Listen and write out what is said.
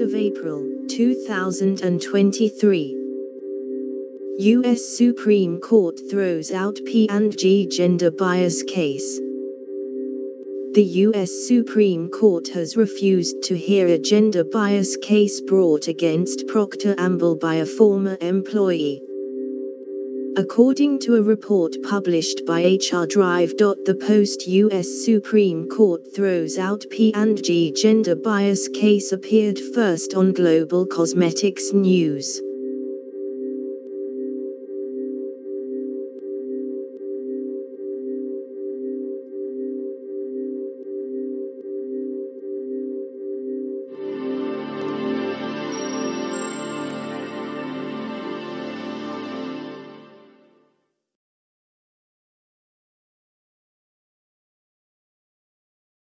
1st of April, 2023. U.S. Supreme Court throws out P&G gender bias case. The U.S. Supreme Court has refused to hear a gender bias case brought against Procter & Gamble by a former employee. According to a report published by HRDrive. The Post, U.S. Supreme Court throws out P&G gender bias case appeared first on Global Cosmetics News.